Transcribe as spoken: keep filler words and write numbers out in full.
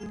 Woo! Woo!